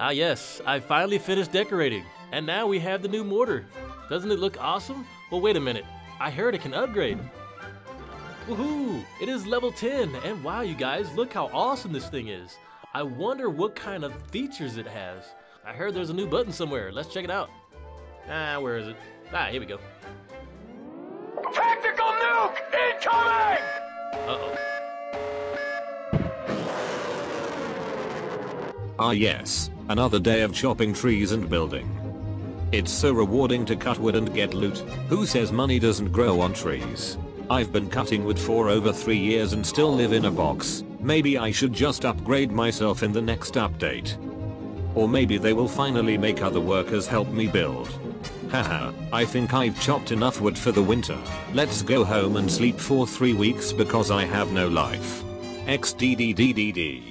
Ah yes, I finally finished decorating, and now we have the new mortar. Doesn't it look awesome? Well, wait a minute, I heard it can upgrade. Woohoo! It is level 10, and wow you guys, look how awesome this thing is. I wonder what kind of features it has. I heard there's a new button somewhere, let's check it out. Ah, where is it? Ah, here we go. Practical nuke incoming! Uh-oh. Ah yes, another day of chopping trees and building. It's so rewarding to cut wood and get loot. Who says money doesn't grow on trees? I've been cutting wood for over 3 years and still live in a box. Maybe I should just upgrade myself in the next update. Or maybe they will finally make other workers help me build. Haha, I think I've chopped enough wood for the winter. Let's go home and sleep for 3 weeks because I have no life. XDDDDD.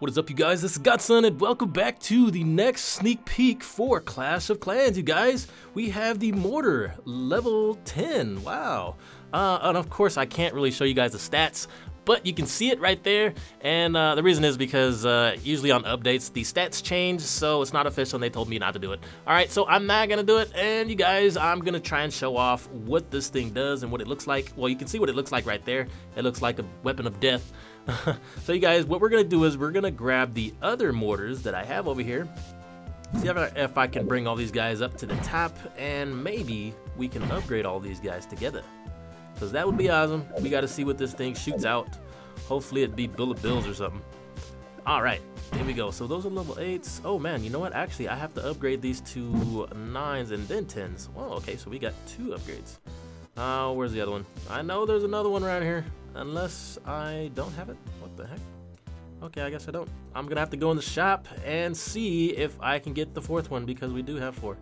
What is up you guys, this is Godson and welcome back to the next sneak peek for Clash of Clans you guys. We have the mortar, level 10, wow. And of course I can't really show you guys the stats, but you can see it right there. And the reason is because usually on updates the stats change, so it's not official and they told me not to do it. Alright, so I'm not gonna do it, and you guys, I'm gonna try and show off what this thing does and what it looks like. Well, you can see what it looks like right there. It looks like a weapon of death. So you guys, what we're gonna do is we're gonna grab the other mortars that I have over here. See if I can bring all these guys up to the top, and maybe we can upgrade all these guys together. Cause that would be awesome. We gotta see what this thing shoots out. Hopefully it'd be bullet bills or something. All right, here we go. So those are level 8s. Oh man, you know what? Actually, I have to upgrade these to 9s and then 10s. Well, okay, so we got 2 upgrades. Where's the other one? I know there's another one around here. Unless I don't have it. What the heck? Okay, I guess I don't. I'm gonna have to go in the shop and see if I can get the 4th one, because we do have 4.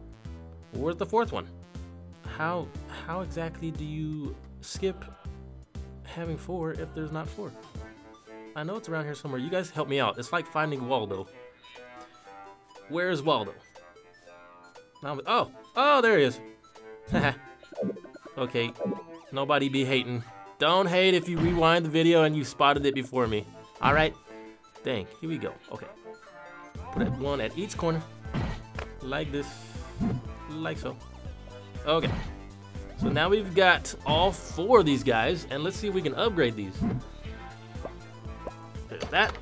Where's the 4th one? How exactly do you skip having 4 if there's not 4? I know it's around here somewhere. You guys help me out. It's like finding Waldo. Where's Waldo? Oh, there he is. Okay, nobody be hating. Don't hate if you rewind the video and you spotted it before me. All right, dang, here we go. Okay, put one at each corner, like this, like so. Okay, so now we've got all 4 of these guys, and let's see if we can upgrade these. There's that.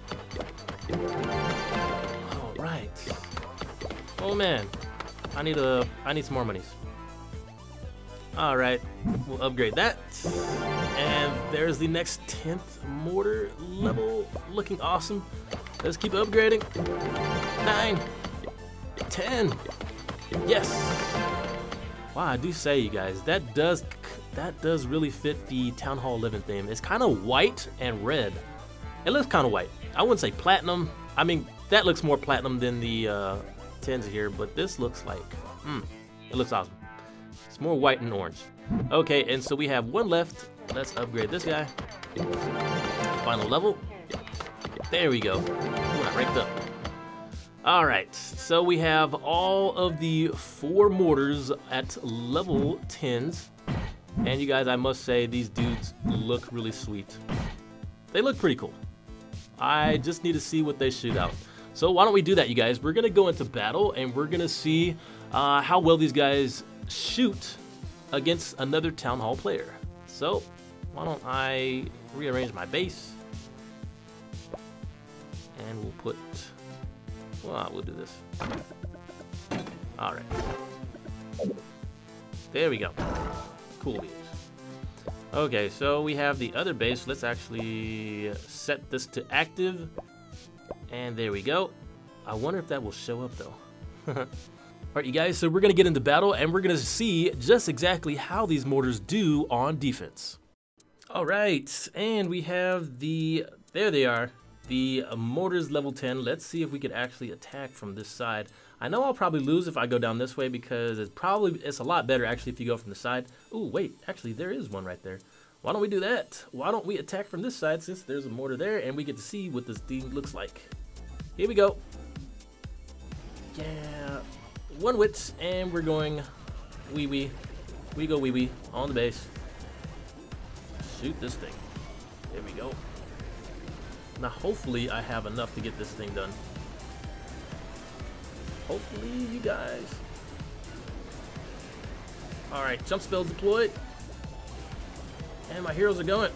All right. Oh man, I need some more monies. All right, we'll upgrade that. And there's the next 10th mortar level, looking awesome. Let's keep upgrading. 9, 10, yes. Wow, I do say you guys, that does really fit the Town Hall 11 theme. It's kind of white and red. It looks kind of white. I wouldn't say platinum. I mean, that looks more platinum than the 10s here, but this looks like, it looks awesome. It's more white and orange. Okay, and so we have 1 left. Let's upgrade this guy. Final level. There we go. Ooh, I ranked up. All right, so we have all of the 4 mortars at level 10s. And you guys, I must say, these dudes look really sweet. They look pretty cool. I just need to see what they shoot out. So why don't we do that, you guys? We're gonna go into battle and we're gonna see how well these guys shoot against another Town Hall player. So why don't I rearrange my base, and we'll put, well, we'll do this. All right, there we go. Cool beans. Okay, so we have the other base. Let's actually set this to active, and there we go. I wonder if that will show up though. Alright you guys, so we're going to get into battle and we're going to see just exactly how these mortars do on defense. Alright, and we have the, there they are, the mortars level 10. Let's see if we could actually attack from this side. I know I'll probably lose if I go down this way, because it's a lot better actually if you go from the side. Ooh, wait, actually there is one right there. Why don't we do that? Why don't we attack from this side, since there's a mortar there and we get to see what this thing looks like. Here we go. Yeah. 1 wits, and we're going wee wee. We go wee wee on the base. shoot this thing. There we go. Now hopefully I have enough to get this thing done. Hopefully, you guys. Alright, jump spells deployed. And my heroes are going.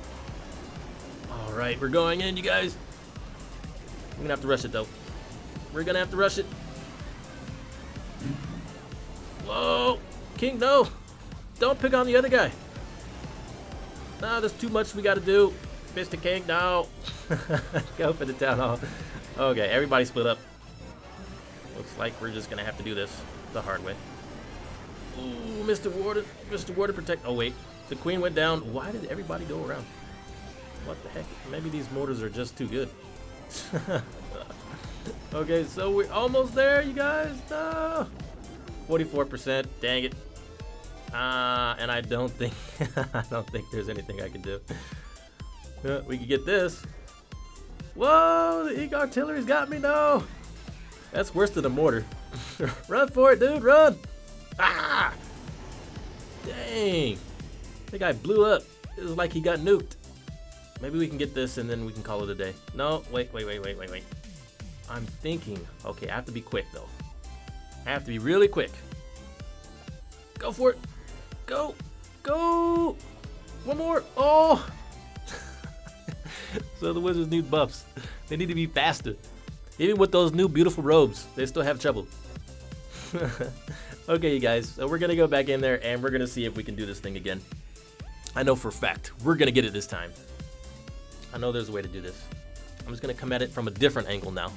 Alright, we're going in, you guys. We're gonna have to rush it, though. We're gonna have to rush it. Whoa! King, no! Don't pick on the other guy. Nah, there's too much we gotta do. Mr. King, no! Go for the town hall. Okay, everybody split up. Looks like we're just gonna have to do this the hard way. Ooh, Mr. Warden protect. Oh wait, the queen went down. Why did everybody go around? What the heck? Maybe these mortars are just too good. Okay, so we're almost there, you guys. No! 44%. Dang it. And I don't think there's anything I can do. We could get this. Whoa! The Eek artillery's got me. No. That's worse than a mortar. Run for it, dude. Run. Ah! Dang. The guy blew up. It was like he got nuked. Maybe we can get this and then we can call it a day. No, wait. I'm thinking. Okay, I have to be quick, though. I have to be really quick. Go for it. Go. Go. One more. Oh. So the wizards need buffs. They need to be faster. Even with those new beautiful robes, they still have trouble. Okay, you guys, so we're gonna go back in there and we're gonna see if we can do this thing again. I know for a fact, we're gonna get it this time. I know there's a way to do this. I'm just gonna come at it from a different angle now.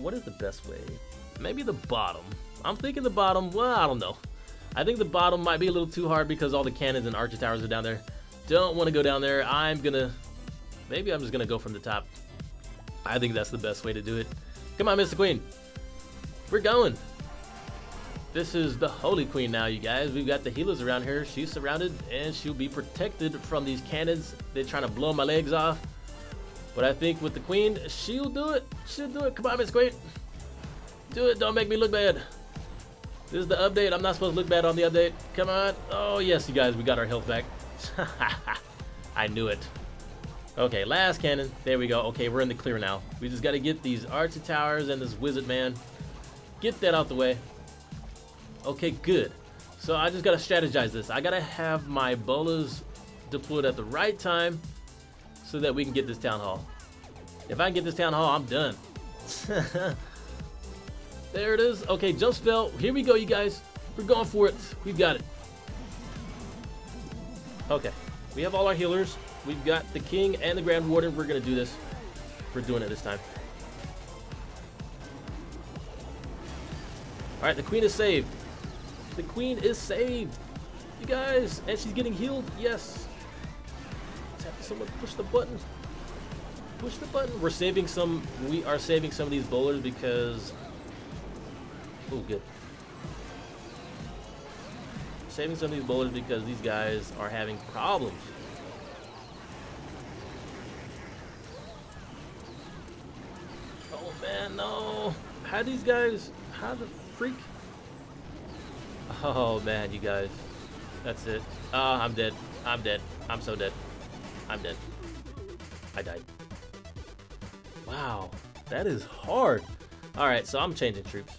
What is the best way? Maybe the bottom. I'm thinking the bottom, well, I don't know. I think the bottom might be a little too hard because all the cannons and archer towers are down there. Don't wanna go down there. Maybe I'm just gonna go from the top. I think that's the best way to do it. Come on, Mr. Queen. We're going. This is the Holy Queen now, you guys. We've got the healers around here. She's surrounded, and she'll be protected from these cannons. They're trying to blow my legs off. But I think with the Queen, she'll do it. She'll do it. Come on, Miss Queen. Do it. Don't make me look bad. This is the update. I'm not supposed to look bad on the update. Come on. Oh, yes, you guys. We got our health back. I knew it. Okay, last cannon. There we go. Okay, we're in the clear now. We just got to get these archer towers and this wizard man. Get that out the way. Okay, good. So I just got to strategize this. I got to have my bolas deployed at the right time so that we can get this town hall. If I can get this town hall, I'm done. There it is. Okay, jump spell. Here we go, you guys. We're going for it. We've got it. Okay, we have all our healers. We've got the king and the grand warden. We're going to do this. We're doing it this time. All right, the queen is saved. The queen is saved. You guys, and she's getting healed. Yes. Someone push the button. Push the button. We are saving some of these bowlers because... Oh, good. Saving some of these bowlers because these guys are having problems. Man, no. How the freak? Oh, man, you guys. That's it. I'm dead. I'm dead. I'm so dead. I'm dead. I died. Wow. That is hard. All right, so I'm changing troops.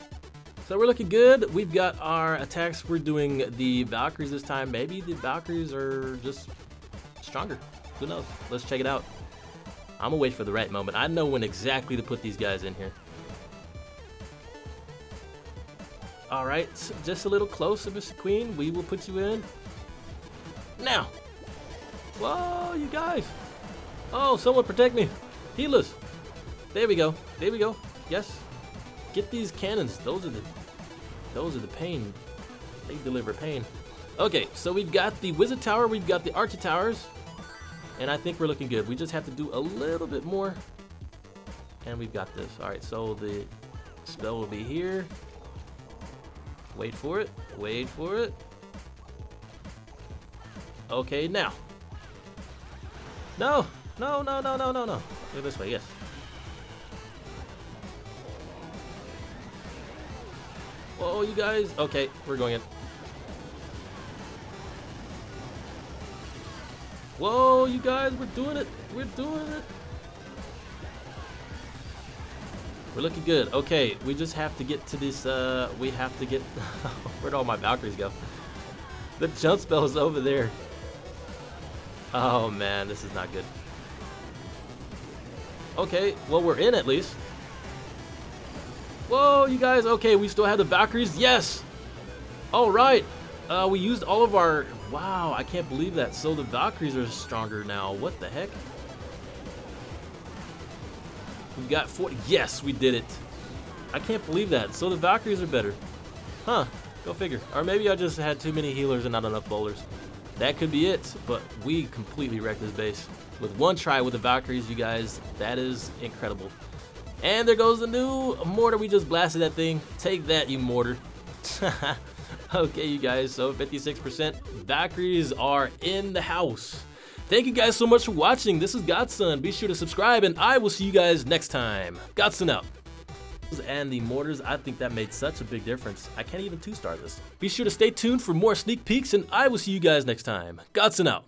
So we're looking good. We've got our attacks. We're doing the Valkyries this time. Maybe the Valkyries are just stronger. Who knows? Let's check it out. I'm gonna wait for the right moment. I know when exactly to put these guys in here. All right, so just a little closer, Mr. Queen. We will put you in now. Whoa, you guys. Oh, someone protect me. Healers. There we go. There we go. Yes. Get these cannons. Those are the pain. They deliver pain. Okay, so we've got the wizard tower. We've got the archer towers. And I think we're looking good. We just have to do a little bit more. And we've got this. All right, so the spell will be here. Wait for it. Wait for it. Okay, now. No. No, no, no, no, no, no. Go this way, yes. Whoa, you guys. Okay, we're going in. Whoa, you guys, we're doing it. We're doing it. We're looking good. Okay, we just have to get to this, we have to get, where'd all my Valkyries go? The jump spell is over there. Oh man, this is not good. Okay, well we're in at least. Whoa, you guys, okay, we still have the Valkyries, yes! All right, we used all of our, wow, I can't believe that. So the Valkyries are stronger now, what the heck? We got 40. Yes, we did it. I can't believe that. So the Valkyries are better. Huh. Go figure. Or maybe I just had too many healers and not enough bowlers. That could be it. But we completely wrecked this base. With one try with the Valkyries, you guys. That is incredible. And there goes the new mortar. We just blasted that thing. Take that, you mortar. Okay, you guys. So 56%. Valkyries are in the house. Thank you guys so much for watching. This is Godson. Be sure to subscribe, and I will see you guys next time. Godson out. And the mortars, I think that made such a big difference. I can't even two-star this. Be sure to stay tuned for more sneak peeks, and I will see you guys next time. Godson out.